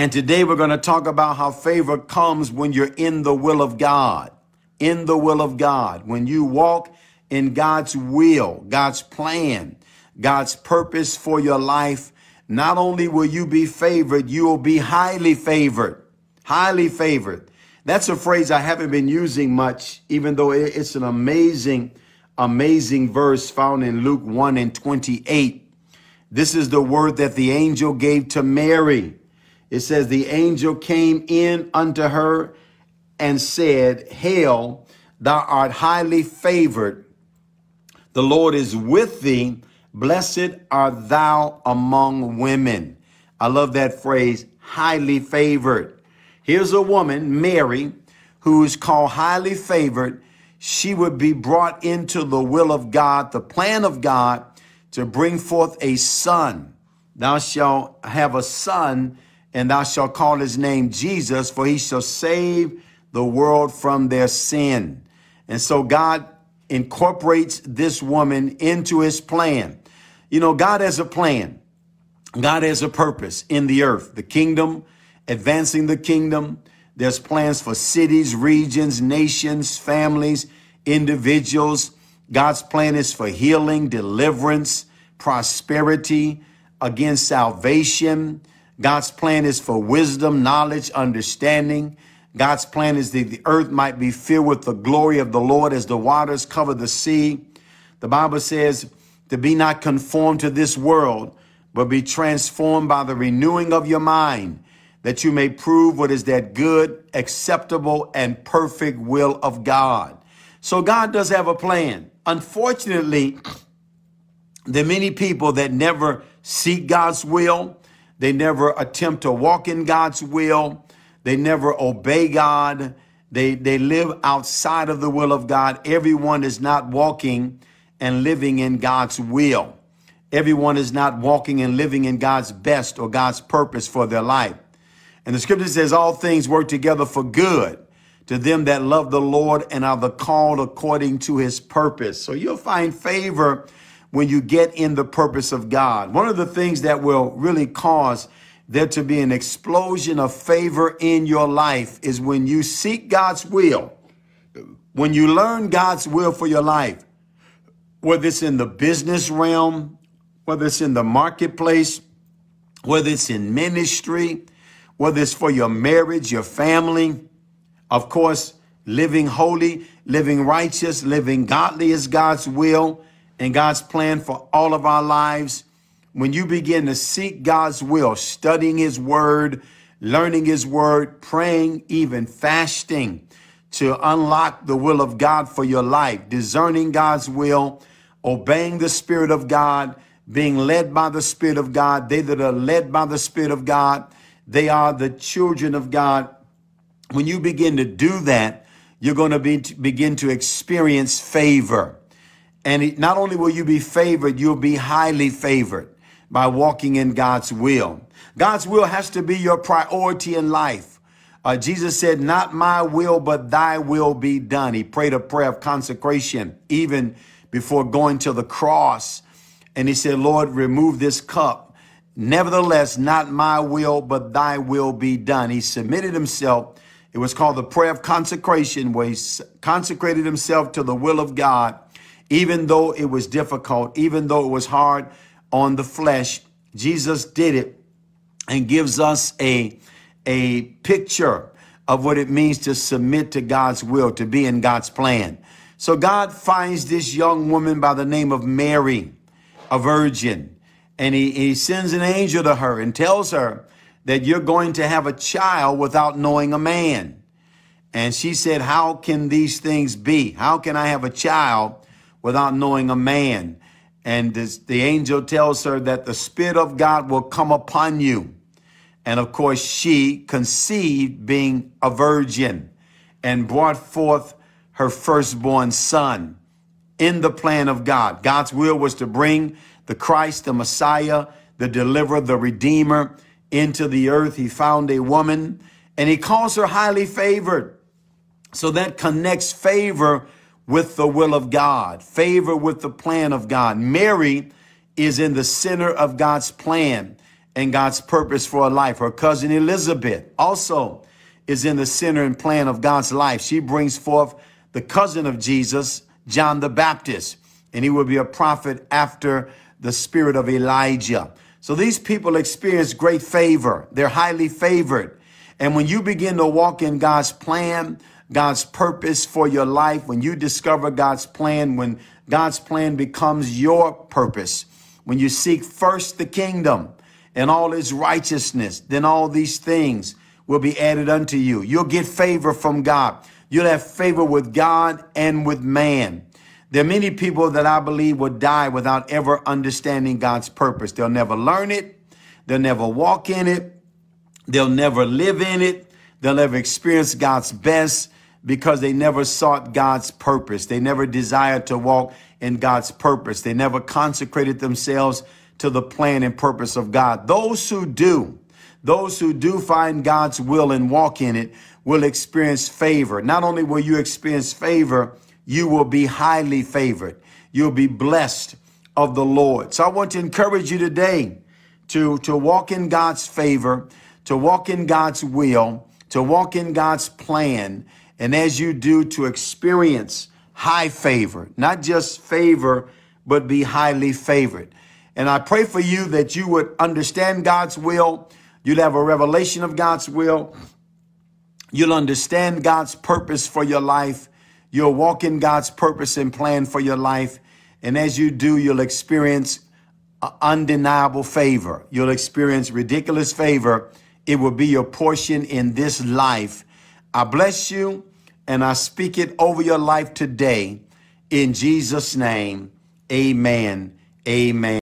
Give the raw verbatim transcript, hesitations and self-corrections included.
And today we're going to talk about how favor comes when you're in the will of God, in the will of God, when you walk in God's will, God's plan, God's purpose for your life. Not only will you be favored, you will be highly favored, highly favored. That's a phrase I haven't been using much, even though it's an amazing, amazing verse found in Luke one and twenty-eight. This is the word that the angel gave to Mary. It says, the angel came in unto her and said, Hail, thou art highly favored. The Lord is with thee. Blessed art thou among women. I love that phrase, highly favored. Here's a woman, Mary, who is called highly favored. She would be brought into the will of God, the plan of God, to bring forth a son. Thou shalt have a son, and thou shalt call his name Jesus, for he shall save the world from their sin. And so God incorporates this woman into his plan. You know, God has a plan. God has a purpose in the earth, the kingdom, advancing the kingdom. There's plans for cities, regions, nations, families, individuals. God's plan is for healing, deliverance, prosperity, again, salvation. God's plan is for wisdom, knowledge, understanding. God's plan is that the earth might be filled with the glory of the Lord as the waters cover the sea. The Bible says, to be not conformed to this world, but be transformed by the renewing of your mind, that you may prove what is that good, acceptable, and perfect will of God. So God does have a plan. Unfortunately, there are many people that never seek God's will. They never attempt to walk in God's will. They never obey God. They, they live outside of the will of God. Everyone is not walking and living in God's will. Everyone is not walking and living in God's best or God's purpose for their life. And the scripture says, all things work together for good to them that love the Lord and are the called according to his purpose. So you'll find favor when you get in the purpose of God. One of the things that will really cause there to be an explosion of favor in your life is when you seek God's will, when you learn God's will for your life, whether it's in the business realm, whether it's in the marketplace, whether it's in ministry, whether it's for your marriage, your family. Of course, living holy, living righteous, living godly is God's will and God's plan for all of our lives. When you begin to seek God's will, studying his word, learning his word, praying, even fasting to unlock the will of God for your life, discerning God's will, obeying the Spirit of God, being led by the Spirit of God. They that are led by the Spirit of God, they are the children of God. When you begin to do that, you're going to be, begin to experience favor. And not only will you be favored, you'll be highly favored by walking in God's will. God's will has to be your priority in life. Uh, Jesus said, not my will, but thy will be done. He prayed a prayer of consecration even before going to the cross. And he said, Lord, remove this cup. Nevertheless, not my will, but thy will be done. He submitted himself. It was called the prayer of consecration, where he consecrated himself to the will of God. Even though it was difficult, even though it was hard on the flesh, Jesus did it and gives us a, a picture of what it means to submit to God's will, to be in God's plan. So God finds this young woman by the name of Mary, a virgin, and he, he sends an angel to her and tells her that you're going to have a child without knowing a man. And she said, how can these things be? How can I have a child without knowing a man? And this, the angel tells her that the Spirit of God will come upon you. And of course, she conceived, being a virgin, and brought forth her firstborn son in the plan of God. God's will was to bring the Christ, the Messiah, the deliverer, the redeemer into the earth. He found a woman and he calls her highly favored. So that connects favor with the will of God, favor with the plan of God. Mary is in the center of God's plan, and God's purpose for her life. Her cousin Elizabeth also is in the center and plan of God's life. She brings forth the cousin of Jesus, John the Baptist, and he will be a prophet after the spirit of Elijah. So these people experience great favor. They're highly favored. And when you begin to walk in God's plan, God's purpose for your life, when you discover God's plan, when God's plan becomes your purpose, when you seek first the kingdom and all his righteousness, then all these things will be added unto you. You'll get favor from God. You'll have favor with God and with man. There are many people that I believe will die without ever understanding God's purpose. They'll never learn it. They'll never walk in it. They'll never live in it. They'll never experience God's best because they never sought God's purpose. They never desired to walk in God's purpose. They never consecrated themselves to the plan and purpose of God. Those who do, those who do find God's will and walk in it will experience favor. Not only will you experience favor, you will be highly favored. You'll be blessed of the Lord. So I want to encourage you today to, to walk in God's favor, to walk in God's will, to walk in God's plan, and as you do, to experience high favor, not just favor, but be highly favored. And I pray for you that you would understand God's will. You'd have a revelation of God's will. You'll understand God's purpose for your life. You'll walk in God's purpose and plan for your life. And as you do, you'll experience undeniable favor. You'll experience ridiculous favor. It will be your portion in this life. I bless you, and I speak it over your life today. In Jesus' name, amen, amen.